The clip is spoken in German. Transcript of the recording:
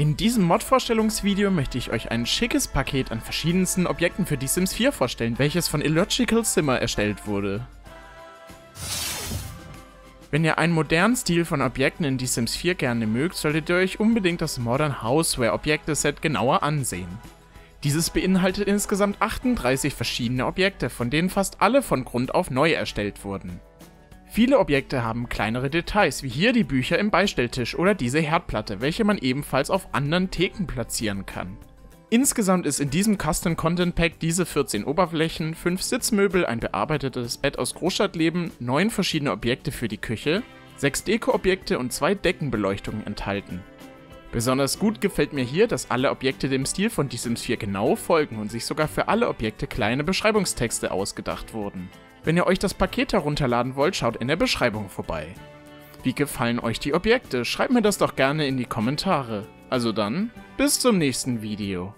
In diesem Mod-Vorstellungsvideo möchte ich euch ein schickes Paket an verschiedensten Objekten für die Sims 4 vorstellen, welches von Illogical Simmer erstellt wurde. Wenn ihr einen modernen Stil von Objekten in die Sims 4 gerne mögt, solltet ihr euch unbedingt das Modern Houseware Objekte-Set genauer ansehen. Dieses beinhaltet insgesamt 38 verschiedene Objekte, von denen fast alle von Grund auf neu erstellt wurden. Viele Objekte haben kleinere Details, wie hier die Bücher im Beistelltisch oder diese Herdplatte, welche man ebenfalls auf anderen Theken platzieren kann. Insgesamt ist in diesem Custom Content Pack diese 14 Oberflächen, 5 Sitzmöbel, ein bearbeitetes Bett aus Großstadtleben, 9 verschiedene Objekte für die Küche, 6 Dekoobjekte und 2 Deckenbeleuchtungen enthalten. Besonders gut gefällt mir hier, dass alle Objekte dem Stil von Die Sims 4 genau folgen und sich sogar für alle Objekte kleine Beschreibungstexte ausgedacht wurden. Wenn ihr euch das Paket herunterladen wollt, schaut in der Beschreibung vorbei. Wie gefallen euch die Objekte? Schreibt mir das doch gerne in die Kommentare. Also dann, bis zum nächsten Video.